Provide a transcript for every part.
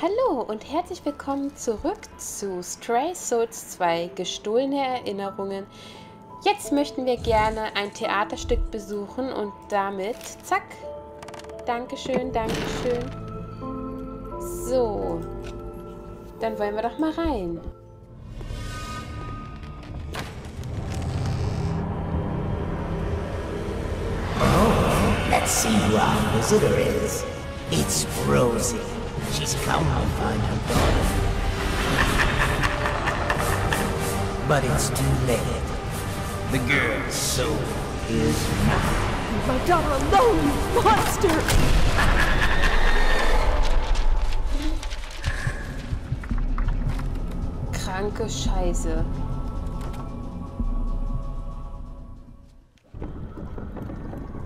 Hallo und herzlich willkommen zurück zu Stray Souls 2 Gestohlene Erinnerungen. Jetzt möchten wir gerne ein Theaterstück besuchen und damit, zack, Dankeschön, Dankeschön. So, dann wollen wir doch mal rein. Oh, let's see who our visitor is. It's Rosie. She's come to find her daughter. But it's too late. The girl's soul is mine. Leave my daughter alone, you monster! Kranke Scheiße.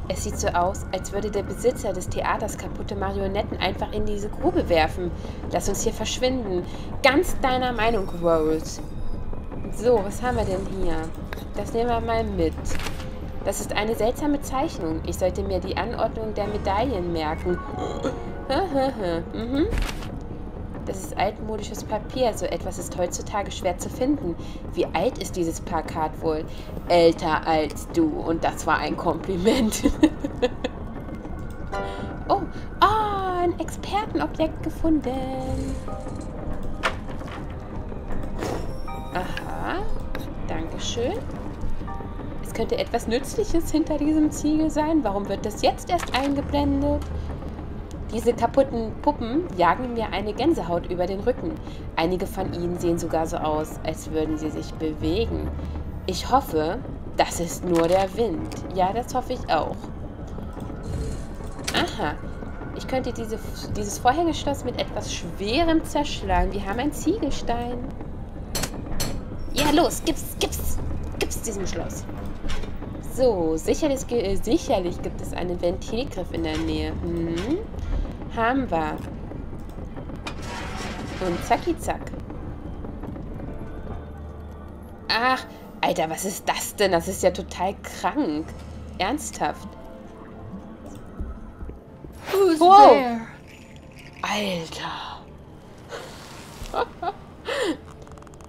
Es sieht so aus, als würde der Besitzer des Theaters kaputte Marionetten einfach in diese Grube werfen. Lass uns hier verschwinden. Ganz deiner Meinung, Rose. So, was haben wir denn hier? Das nehmen wir mal mit. Das ist eine seltsame Zeichnung. Ich sollte mir die Anordnung der Medaillen merken. Das ist altmodisches Papier. So etwas ist heutzutage schwer zu finden. Wie alt ist dieses Plakat wohl? Älter als du. Und das war ein Kompliment. Oh, ein Expertenobjekt gefunden. Aha. Dankeschön. Es könnte etwas Nützliches hinter diesem Ziegel sein. Warum wird das jetzt erst eingeblendet? Diese kaputten Puppen jagen mir eine Gänsehaut über den Rücken. Einige von ihnen sehen sogar so aus, als würden sie sich bewegen. Ich hoffe, das ist nur der Wind. Ja, das hoffe ich auch. Aha. Ich könnte dieses Vorhängeschloss mit etwas Schwerem zerschlagen. Wir haben einen Ziegelstein. Ja, los, gib's diesem Schloss. So, sicherlich gibt es einen Ventilgriff in der Nähe. Haben wir. Und zacki zack. Ach, Alter, was ist das denn? Das ist ja total krank. Ernsthaft. Who's there? Alter.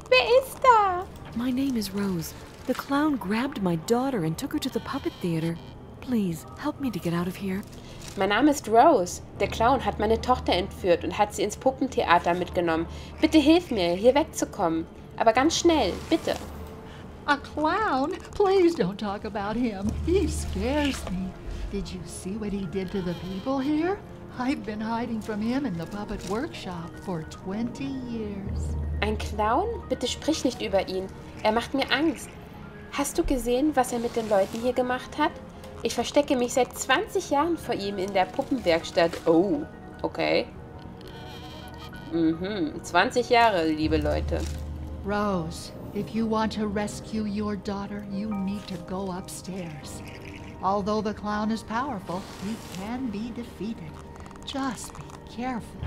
Wer ist da? My name is Rose. The clown grabbed my daughter and took her to the puppet theater. Please, help me to get out of here. Mein Name ist Rose. Der Clown hat meine Tochter entführt und hat sie ins Puppentheater mitgenommen. Bitte hilf mir, hier wegzukommen. Aber ganz schnell, bitte. A clown? Please don't talk about him. He scares me. Did you see what he did to the people here? I've been hiding from him in the puppet workshop for 20 years. Ein Clown? Bitte sprich nicht über ihn. Er macht mir Angst. Hast du gesehen, was er mit den Leuten hier gemacht hat? Ich verstecke mich seit 20 Jahren vor ihm in der Puppenwerkstatt. Oh, okay. 20 Jahre, liebe Leute. Rose, if you want to rescue your daughter, you need to go upstairs. Although the clown is powerful, he can be defeated. Just be careful.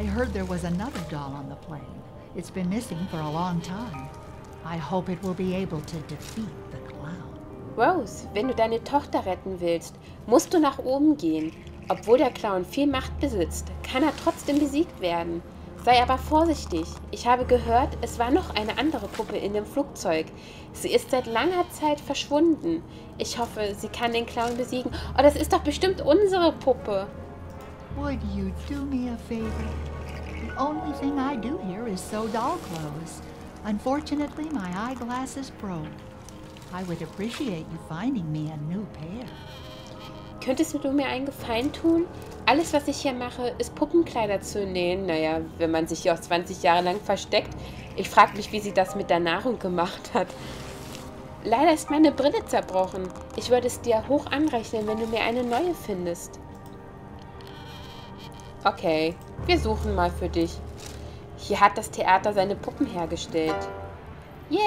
I heard there was another doll on the plane. It's been missing for a long time. I hope it will be able to defeat the clown. Rose, wenn du deine Tochter retten willst, musst du nach oben gehen. Obwohl der Clown viel Macht besitzt, kann er trotzdem besiegt werden. Sei aber vorsichtig. Ich habe gehört, es war noch eine andere Puppe in dem Flugzeug. Sie ist seit langer Zeit verschwunden. Ich hoffe, sie kann den Clown besiegen. Oh, das ist doch bestimmt unsere Puppe. Would you do me a favor? The only thing I do here is sew doll clothes. Unfortunately, my eyeglass is broke. I would appreciate you finding me a new pair. Könntest du mir einen Gefallen tun? Alles, was ich hier mache, ist Puppenkleider zu nähen. Naja, wenn man sich hier auch 20 Jahre lang versteckt. Ich frage mich, wie sie das mit der Nahrung gemacht hat. Leider ist meine Brille zerbrochen. Ich würde es dir hoch anrechnen, wenn du mir eine neue findest. Okay, wir suchen mal für dich. Hier hat das Theater seine Puppen hergestellt. Yeah!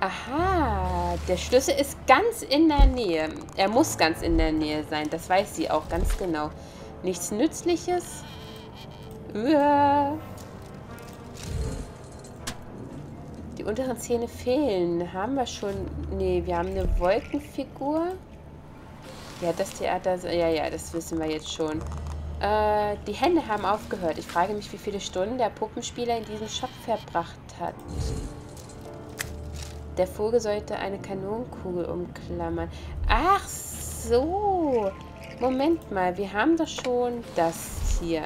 Aha, der Schlüssel ist ganz in der Nähe. Er muss ganz in der Nähe sein, das weiß sie auch ganz genau. Nichts Nützliches. Uah. Die unteren Zähne fehlen. Haben wir schon... Nee, wir haben eine Wolkenfigur. Ja, das Theater... Ja, das wissen wir jetzt schon. Die Hände haben aufgehört. Ich frage mich, wie viele Stunden der Puppenspieler in diesem Shop verbracht hat. Der Vogel sollte eine Kanonenkugel umklammern. Ach so. Moment mal, wir haben doch schon das hier.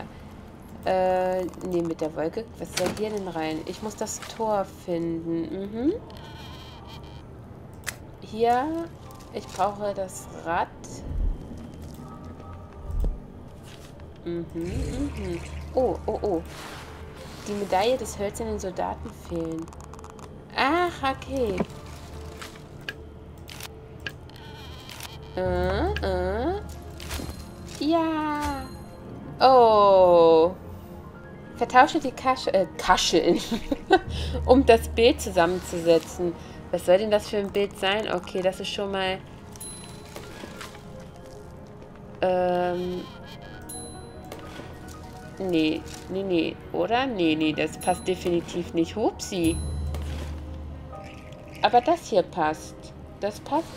Ne, mit der Wolke. Was soll hier denn rein? Ich muss das Tor finden. Mhm. Hier, ich brauche das Rad. Mhm. Oh. Die Medaille des hölzernen Soldaten fehlen. Ach, okay. Ja. Oh. Vertausche die Kascheln, um das Bild zusammenzusetzen. Was soll denn das für ein Bild sein? Okay, das ist schon mal... Nee, oder? Nee, das passt definitiv nicht. Hupsi. Aber das hier passt. Das passt.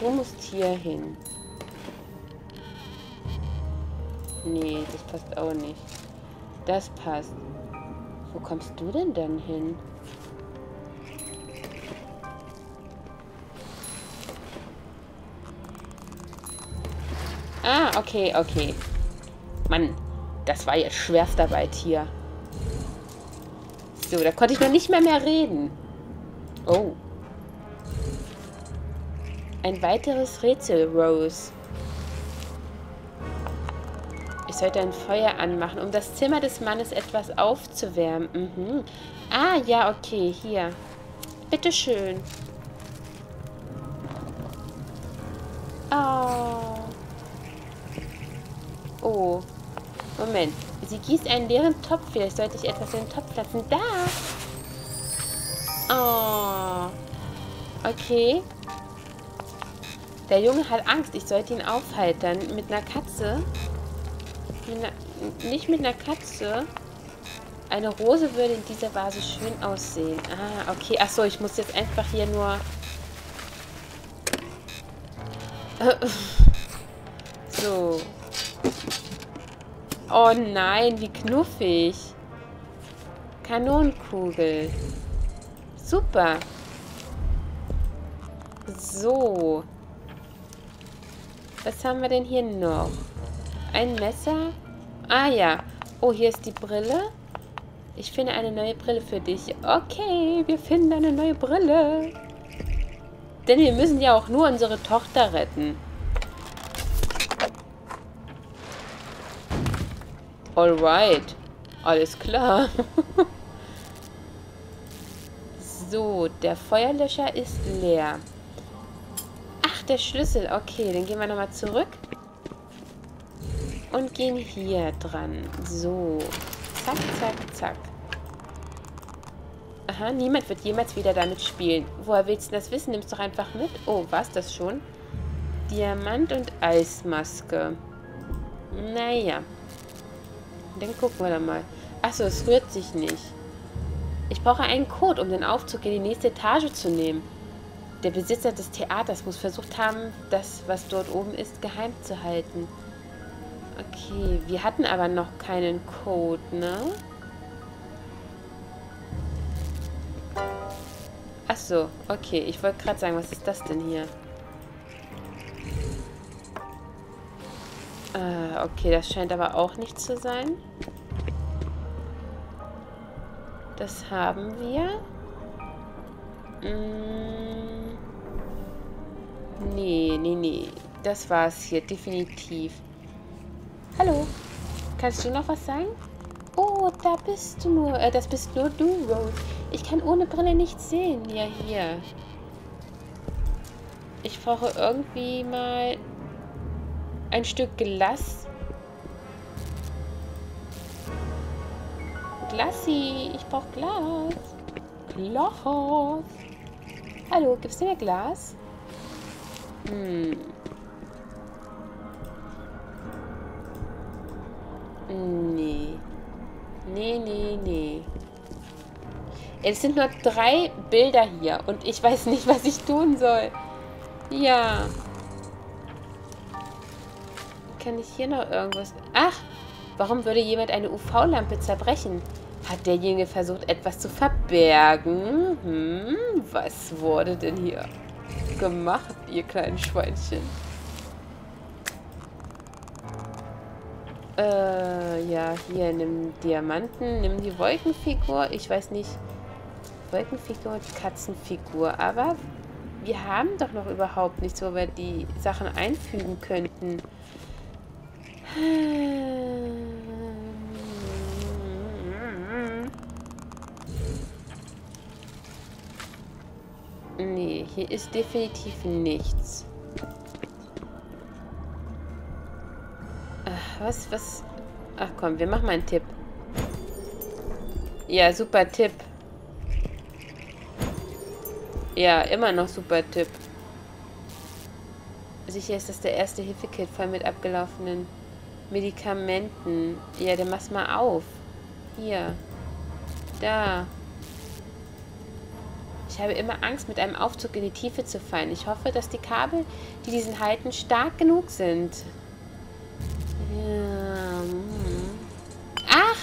Du musst hier hin. Nee, das passt auch nicht. Das passt. Wo kommst du denn dann hin? Ah, okay. Mann, das war jetzt Schwerstarbeit hier. So, da konnte ich noch nicht mehr reden. Oh. Ein weiteres Rätsel, Rose. Ich sollte ein Feuer anmachen, um das Zimmer des Mannes etwas aufzuwärmen. Mhm. Ah, ja, okay, hier. Bitteschön. Oh. Moment. Sie gießt einen leeren Topf. Vielleicht sollte ich etwas in den Topf lassen. Da! Oh. Okay. Der Junge hat Angst. Ich sollte ihn aufheitern. Mit einer Katze. Nicht mit einer Katze. Eine Rose würde in dieser Vase schön aussehen. Ah, okay. Achso, ich muss jetzt einfach hier nur... So... Oh nein, wie knuffig. Kanonenkugel. Super. So. Was haben wir denn hier noch? Ein Messer. Ah ja. Oh, hier ist die Brille. Ich finde eine neue Brille für dich. Okay, wir finden eine neue Brille. Denn wir müssen ja auch nur unsere Tochter retten. Alright. Alles klar. So, der Feuerlöscher ist leer. Ach, der Schlüssel. Okay, dann gehen wir nochmal zurück. Und gehen hier dran. So. Zack. Aha, niemand wird jemals wieder damit spielen. Woher willst du das wissen? Nimm's doch einfach mit. Oh, war's das schon? Diamant und Eismaske. Naja. Dann gucken wir da mal. Achso, es rührt sich nicht. Ich brauche einen Code, um den Aufzug in die nächste Etage zu nehmen. Der Besitzer des Theaters muss versucht haben, das, was dort oben ist, geheim zu halten. Okay, wir hatten aber noch keinen Code, ne? Achso, okay. Ich wollte gerade sagen, was ist das denn hier? Okay, das scheint aber auch nicht zu sein. Das haben wir. Nee. Das war's hier, definitiv. Hallo. Kannst du noch was sagen? Oh, da bist du nur. Das bist nur du, Rose. Ich kann ohne Brille nichts sehen. Ja, hier. Ich brauche irgendwie mal... ein Stück Glas. Glassi, ich brauche Glas. Glas. Hallo, gibst du mir Glas? Nee. Es sind nur 3 Bilder hier und ich weiß nicht, was ich tun soll. Ja. kann ich hier noch irgendwas... Ach, warum würde jemand eine UV-Lampe zerbrechen? Hat derjenige versucht, etwas zu verbergen? Was wurde denn hier gemacht, ihr kleinen Schweinchen? Ja, hier, nimm Diamanten, nimm die Wolkenfigur. Ich weiß nicht, Wolkenfigur und Katzenfigur, aber... Wir haben doch noch überhaupt nichts, wo wir die Sachen einfügen könnten. Nee, hier ist definitiv nichts. Ach, was? Ach komm, wir machen mal einen Tipp. Ja, super Tipp. Ja, immer noch super Tipp. Sicher ist das der erste Hilfe-Kit voll mit abgelaufenen Medikamenten. Ja, dann mach's mal auf. Hier. Da. Ich habe immer Angst, mit einem Aufzug in die Tiefe zu fallen. Ich hoffe, dass die Kabel, die diesen halten, stark genug sind. Ja. Ach!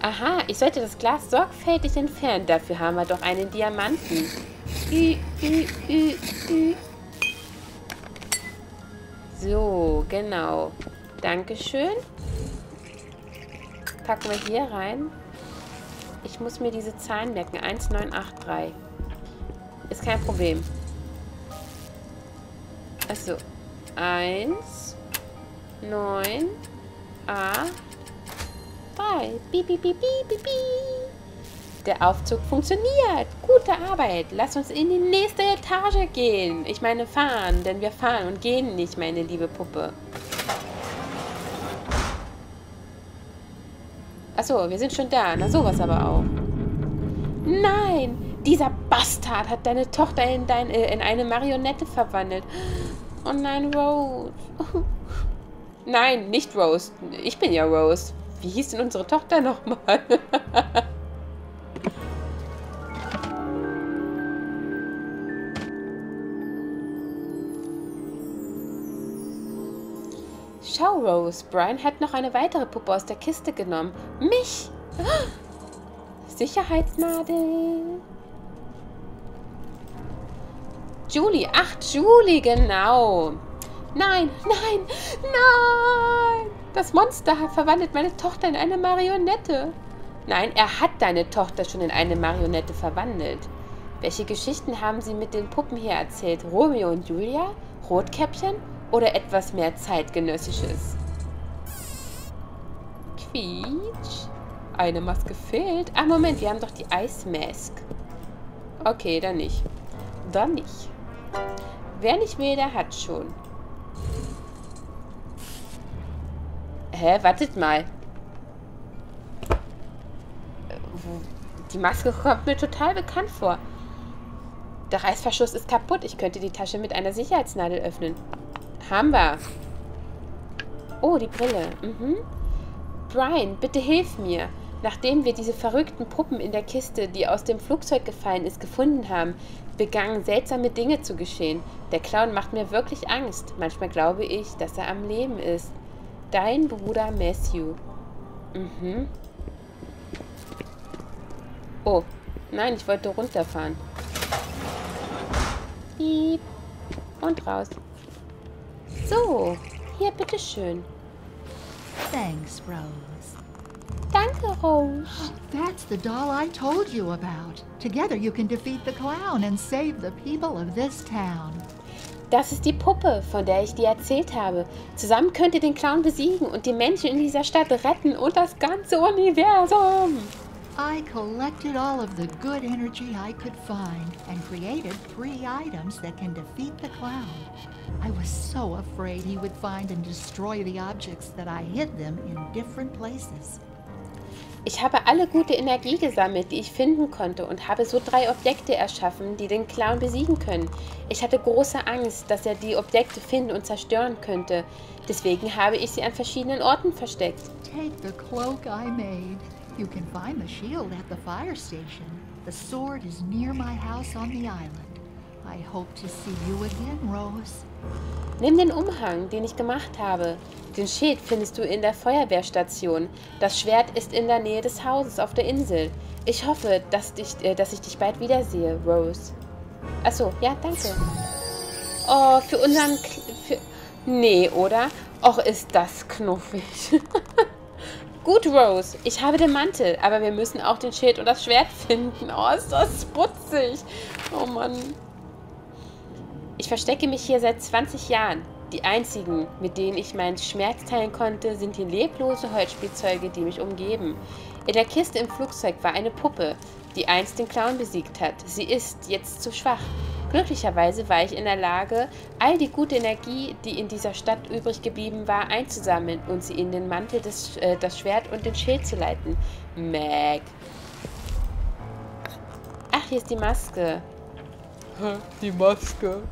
Aha, ich sollte das Glas sorgfältig entfernen. Dafür haben wir doch einen Diamanten. So, genau. Dankeschön. Packen wir hier rein. Ich muss mir diese Zahlen merken. 1983. Ist kein Problem. Achso. 1, 9, 8, 3. Piep, piep, piep, piep, piep. Der Aufzug funktioniert. Gute Arbeit. Lass uns in die nächste Etage gehen. Ich meine fahren, denn wir fahren und gehen nicht, meine liebe Puppe. Achso, wir sind schon da. Na, sowas aber auch. Nein, dieser Bastard hat deine Tochter in eine Marionette verwandelt. Oh nein, Rose. Nein, nicht Rose. Ich bin ja Rose. Wie hieß denn unsere Tochter nochmal? Schau, Rose, Brian hat noch eine weitere Puppe aus der Kiste genommen. Mich! Sicherheitsnadel. Julie, ach, Julie, genau. Nein, nein, nein! Das Monster verwandelt meine Tochter in eine Marionette. Nein, er hat deine Tochter schon in eine Marionette verwandelt. Welche Geschichten haben sie mit den Puppen hier erzählt? Romeo und Julia? Rotkäppchen? Oder etwas mehr zeitgenössisches? Quietsch. Eine Maske fehlt. Ah, Moment, wir haben doch die Ice Mask. Okay, dann nicht. Dann nicht. Wer nicht will, der hat schon. Hä, wartet mal. Die Maske kommt mir total bekannt vor. Der Reißverschluss ist kaputt. Ich könnte die Tasche mit einer Sicherheitsnadel öffnen. Haben wir. Oh, die Brille. Brian, bitte hilf mir. Nachdem wir diese verrückten Puppen in der Kiste, die aus dem Flugzeug gefallen ist, gefunden haben, begannen seltsame Dinge zu geschehen. Der Clown macht mir wirklich Angst. Manchmal glaube ich, dass er am Leben ist. Dein Bruder Matthew. Oh, nein, ich wollte runterfahren. Piep. Und raus. So, hier, bitteschön. Thanks, Rose. Danke, Rose. Oh, that's the doll I told you about. Together you can defeat the clown and save the people of this town. Das ist die Puppe, von der ich dir erzählt habe. Zusammen könnt ihr den Clown besiegen und die Menschen in dieser Stadt retten und das ganze Universum. I collected all of the good energy I could find and created 3 items that can defeat the clown. I was so afraid he would find and destroy the objects that I hid them in different places. Ich habe alle gute Energie gesammelt, die ich finden konnte, und habe so 3 Objekte erschaffen, die den Clown besiegen können. Ich hatte große Angst, dass er die Objekte finden und zerstören könnte. Deswegen habe ich sie an verschiedenen Orten versteckt. Take the cloak I made. You can find the shield at the fire station. The sword is near my house on the island. I hope to see you again, Rose. Nimm den Umhang, den ich gemacht habe. Den Schild findest du in der Feuerwehrstation. Das Schwert ist in der Nähe des Hauses auf der Insel. Ich hoffe, dass ich dich bald wiedersehe, Rose. Achso, ja, danke. Oh, für unseren... Nee, oder? Och, ist das knuffig. Gut, Rose, ich habe den Mantel, aber wir müssen auch den Schild und das Schwert finden. Oh, ist das putzig. Oh, Mann. Ich verstecke mich hier seit 20 Jahren. Die einzigen, mit denen ich meinen Schmerz teilen konnte, sind die leblosen Holzspielzeuge, die mich umgeben. In der Kiste im Flugzeug war eine Puppe, die einst den Clown besiegt hat. Sie ist jetzt zu schwach. Glücklicherweise war ich in der Lage, all die gute Energie, die in dieser Stadt übrig geblieben war, einzusammeln und sie in den Mantel, das Schwert und den Schild zu leiten. Meg. Ach, hier ist die Maske. Die Maske.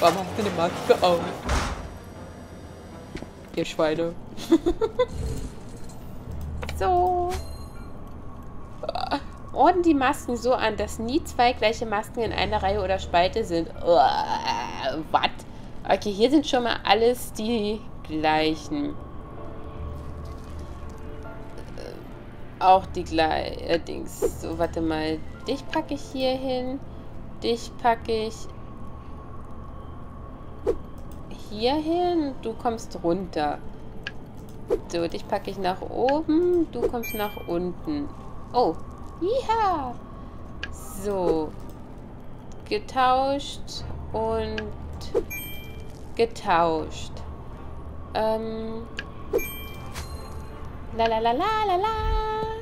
Warum hast du eine Maske auf? Ihr Schweine. So. Ordnen die Masken so an, dass nie zwei gleiche Masken in einer Reihe oder Spalte sind. Was? Okay, hier sind schon mal alles die gleichen. Auch die gleichen. Dings. So, warte mal. Dich packe ich hier hin. Dich packe ich hier hin. Du kommst runter. So, dich packe ich nach oben. Du kommst nach unten. Oh. Ja. So. Getauscht und getauscht. La la la la la la.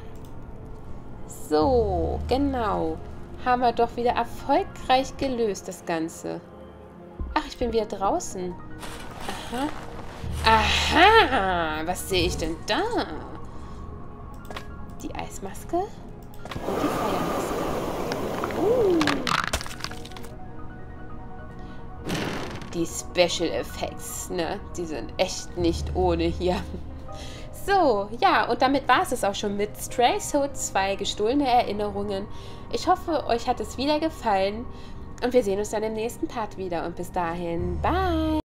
So, genau. Haben wir doch wieder erfolgreich gelöst, das Ganze. Ach, ich bin wieder draußen. Aha. Aha, was sehe ich denn da? Die Eismaske? Und die Feuermaske. Die Special Effects, ne? Die sind echt nicht ohne hier. So, ja, und damit war es auch schon mit Stray Souls 2 Gestohlene Erinnerungen. Ich hoffe, euch hat es wieder gefallen und wir sehen uns dann im nächsten Part wieder. Und bis dahin, bye!